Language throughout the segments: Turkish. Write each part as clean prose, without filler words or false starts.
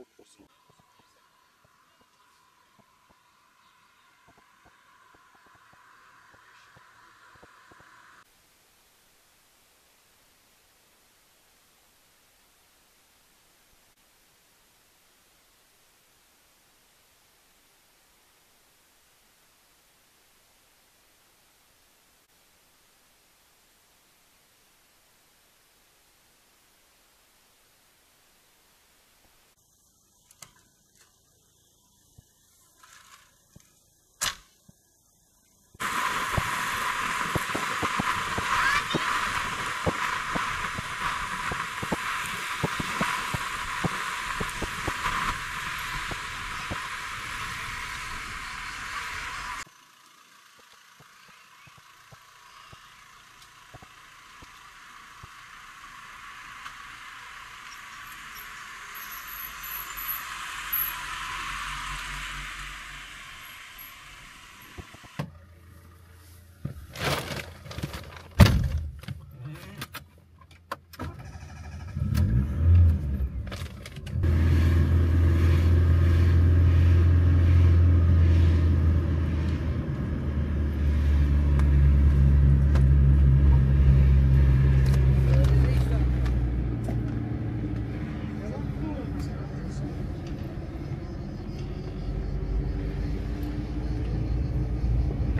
otursun.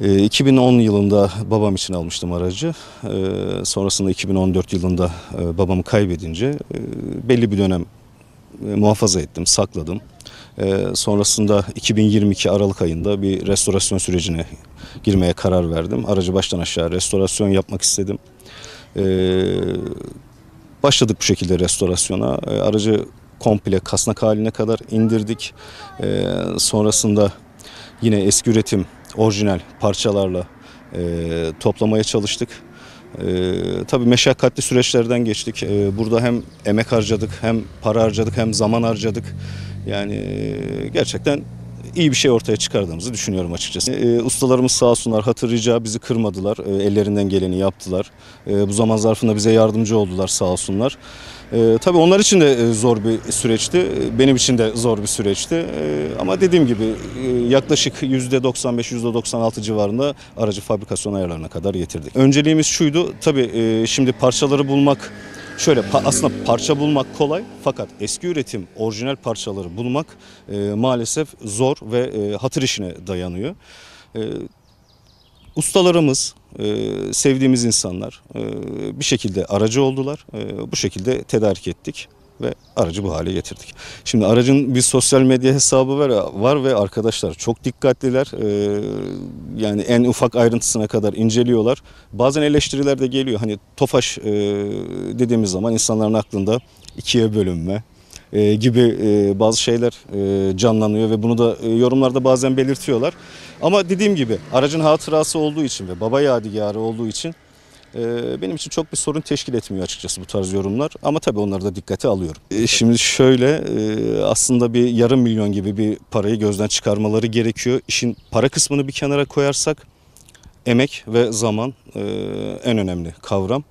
...2010 yılında babam için almıştım aracı. Sonrasında 2014 yılında babamı kaybedince belli bir dönem muhafaza ettim, sakladım. Sonrasında 2022 Aralık ayında bir restorasyon sürecine girmeye karar verdim. Aracı baştan aşağı restorasyon yapmak istedim. Başladık bu şekilde restorasyona. Aracı komple kasnak haline kadar indirdik. Sonrasında yine eski üretim orijinal parçalarla toplamaya çalıştık. Tabii meşakkatli süreçlerden geçtik. Burada hem emek harcadık, hem para harcadık, hem zaman harcadık. Yani gerçekten iyi bir şey ortaya çıkardığımızı düşünüyorum açıkçası. Ustalarımız sağ olsunlar, hatır rica bizi kırmadılar. Ellerinden geleni yaptılar. Bu zaman zarfında bize yardımcı oldular sağ olsunlar. Tabii onlar için de zor bir süreçti. Benim için de zor bir süreçti. Ama dediğim gibi yaklaşık %95-%96 civarında aracı fabrikasyon ayarlarına kadar getirdik. Önceliğimiz şuydu. Tabii şimdi parçaları bulmak şöyle, aslında parça bulmak kolay fakat eski üretim orijinal parçaları bulmak maalesef zor ve hatır işine dayanıyor. Ustalarımız, sevdiğimiz insanlar bir şekilde aracı oldular. Bu şekilde tedarik ettik ve aracı bu hale getirdik. Şimdi aracın bir sosyal medya hesabı var ve arkadaşlar çok dikkatliler. Yani en ufak ayrıntısına kadar inceliyorlar. Bazen eleştiriler de geliyor. Hani TOFAŞ dediğimiz zaman insanların aklında ikiye bölünme gibi bazı şeyler canlanıyor ve bunu da yorumlarda bazen belirtiyorlar. Ama dediğim gibi aracın hatırası olduğu için ve baba yadigarı olduğu için benim için çok bir sorun teşkil etmiyor açıkçası bu tarz yorumlar. Ama tabii onları da dikkate alıyorum. Şimdi şöyle, aslında bir yarım milyon gibi bir parayı gözden çıkarmaları gerekiyor. İşin para kısmını bir kenara koyarsak emek ve zaman en önemli kavram.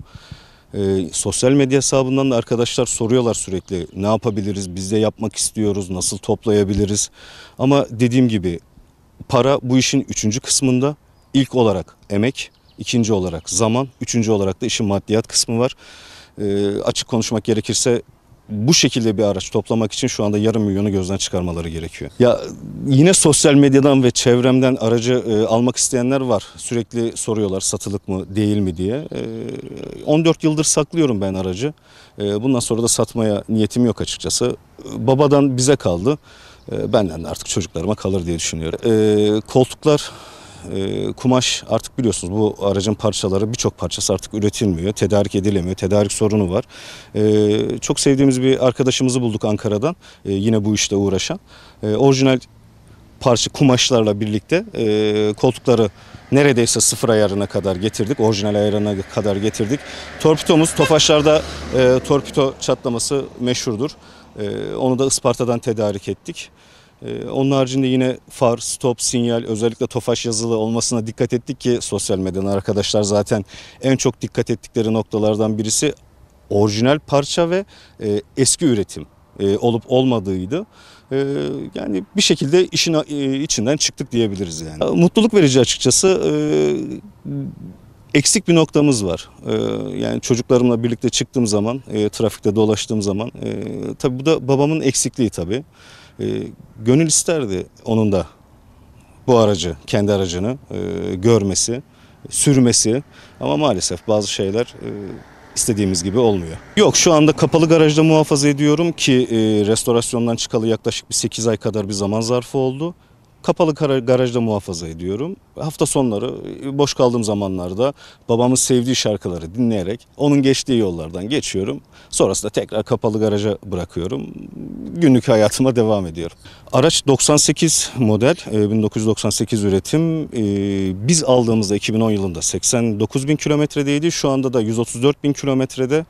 Sosyal medya hesabından da arkadaşlar soruyorlar sürekli, ne yapabiliriz, biz de yapmak istiyoruz, nasıl toplayabiliriz. Ama dediğim gibi para bu işin üçüncü kısmında. İlk olarak emek, ikinci olarak zaman, üçüncü olarak da işin maddiyat kısmı var. Açık konuşmak gerekirse bu şekilde bir araç toplamak için şu anda yarım milyonu gözden çıkarmaları gerekiyor. Ya yine sosyal medyadan ve çevremden aracı almak isteyenler var. Sürekli soruyorlar satılık mı değil mi diye. 14 yıldır saklıyorum ben aracı. Bundan sonra da satmaya niyetim yok açıkçası. Babadan bize kaldı. Benden de artık çocuklarıma kalır diye düşünüyorum. Koltuklar, kumaş, artık biliyorsunuz bu aracın parçaları, birçok parçası artık üretilmiyor, tedarik edilemiyor, tedarik sorunu var. Çok sevdiğimiz bir arkadaşımızı bulduk Ankara'dan, yine bu işte uğraşan. Orijinal parça kumaşlarla birlikte koltukları neredeyse sıfır ayarına kadar getirdik, orijinal ayarına kadar getirdik. Torpidomuz, tofaşlarda torpido çatlaması meşhurdur. Onu da Isparta'dan tedarik ettik. Onun haricinde yine far, stop, sinyal, özellikle TOFAŞ yazılı olmasına dikkat ettik ki sosyal medyadan arkadaşlar zaten en çok dikkat ettikleri noktalardan birisi orijinal parça ve eski üretim. olup olmadığıydı. Yani bir şekilde işin içinden çıktık diyebiliriz yani. Mutluluk verici açıkçası. Eksik bir noktamız var. Yani çocuklarımla birlikte çıktığım zaman, trafikte dolaştığım zaman, tabii bu da babamın eksikliği tabii. Gönül isterdi onun da bu aracı, kendi aracını görmesi, sürmesi ama maalesef bazı şeyler istediğimiz gibi olmuyor. Yok, şu anda kapalı garajda muhafaza ediyorum ki restorasyondan çıkalı yaklaşık bir 8 ay kadar bir zaman zarfı oldu. Kapalı garajda muhafaza ediyorum. Hafta sonları boş kaldığım zamanlarda babamın sevdiği şarkıları dinleyerek onun geçtiği yollardan geçiyorum. Sonrasında tekrar kapalı garaja bırakıyorum. Günlük hayatıma devam ediyorum. Araç 98 model, 1998 üretim. Biz aldığımızda 2010 yılında 89.000 kilometredeydi. Şu anda da 134.000 kilometrede.